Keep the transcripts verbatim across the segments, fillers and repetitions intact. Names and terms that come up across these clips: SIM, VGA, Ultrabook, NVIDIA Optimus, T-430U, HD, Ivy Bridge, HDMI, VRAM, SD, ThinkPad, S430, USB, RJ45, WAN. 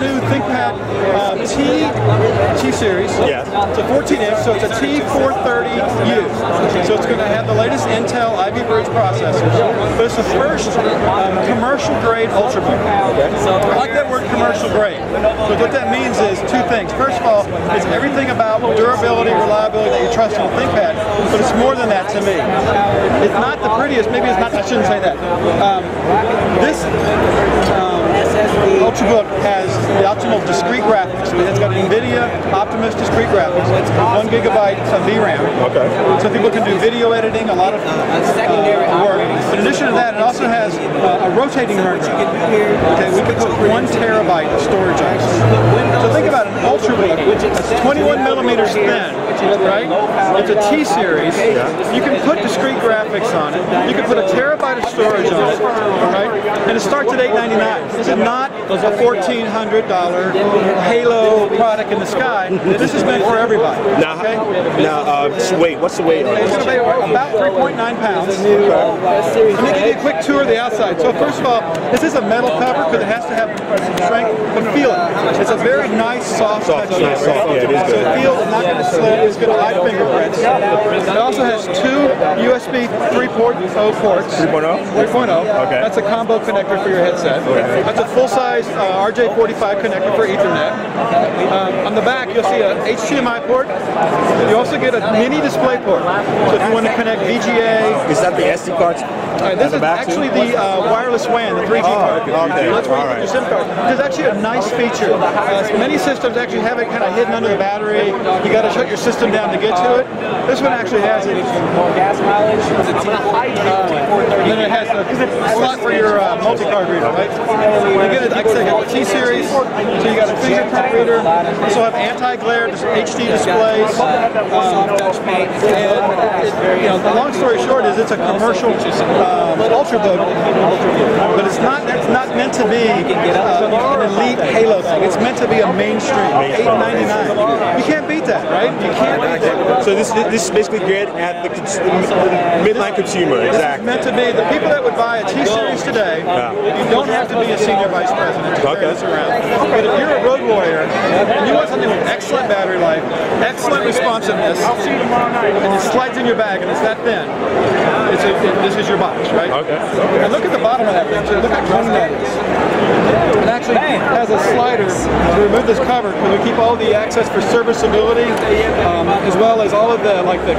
New ThinkPad uh, T, T series. Yeah. It's a fourteen inch, so it's a T four thirty U. So it's going to have the latest Intel Ivy Bridge processors. But it's the first um, commercial grade ultrabook. I like that word, commercial grade. But what that means is two things. First of all, it's everything about durability, reliability that you trust in a ThinkPad. But it's more than that to me. It's not the prettiest. Maybe it's not. I shouldn't say that. Um, this. Um, Ultrabook has the optimal discrete graphics. It's got NVIDIA Optimus discrete graphics. It's one gigabyte of V RAM. Okay. So people can do video editing, a lot of uh, work. In addition to that, it also has uh, a rotating hard drive. Okay, we can put one terabyte of storage on it. So think about an Ultrabook, which is twenty-one millimeters thin, right? It's a T series. Yeah. You can put discrete graphics on it. You can put a terabyte of storage on it. All right. And it starts at eight ninety-nine. This is not a fourteen hundred dollar Halo product in the sky. This is meant for everybody. Now, okay? now uh, wait, what's the weight? It's going to weigh about three point nine pounds. Let me give you a quick tour of the outside. So first of all, this is a metal cover because it has to have strength, but feel it. It's a very nice, soft soft, nice, soft. Yeah, it is good. So it feels, it's not going to slip, it's going to hide fingerprints. It also has two U S B three point oh ports. three point oh? three point oh. Okay. That's a combo connector for your headset. Okay. That's a full-size uh, R J forty-five connector for Ethernet. Um, on the back, you'll see a H D M I port. You also get a mini display port. So if you want to connect V G A. Is that the S D cards? Uh, this is actually the uh, wireless WAN, the three G card. Oh, okay. That's where you put your SIM card. There's actually a nice feature. Uh, so many systems actually have it kind of hidden under the battery. You got to shut your system down to get to it. This one actually has it. Uh, and then it has a slot for your uh, multi-card reader, right? You get it, like I said, you got the T-Series, so you got a fingerprint reader. You also have anti-glare, H D displays. Um, and it, you know, the long story short is it's a commercial um, ultrabook, but it's not. It's not meant to be uh, an elite Halo thing. It's meant to be a mainstream. eight ninety-nine. You can't beat that, right? You can't beat that. So this this is basically geared at the, the midline consumer. Exactly. It's meant to be the people that would buy a T-Series today. Yeah. You don't have to be a senior vice president to carry this around. But if you're a road warrior and you want something with excellent battery life, excellent responsiveness, and it slides in your bag and it's that thin, it's a, it, this is your box, right? Okay. Okay. And look at the bottom of that picture. Look how clean that is. It actually has a slider to remove this cover because we keep all the access for serviceability, um, as well as all of the like the,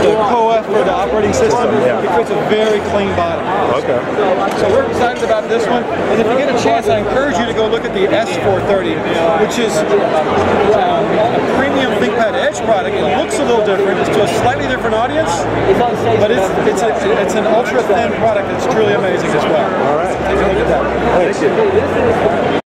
the, the C O A for the operating system. Yeah. It creates a very clean bottom. Okay. So we're excited about this one. And if you get a chance, I encourage you to go look at the S four thirty, which is um, a premium ThinkPad Edge product. It looks a little different. It's to a slightly different audience, but it's it's, a, it's an ultra-thin product that's truly amazing as well. All right. Take a look at that. Thank you.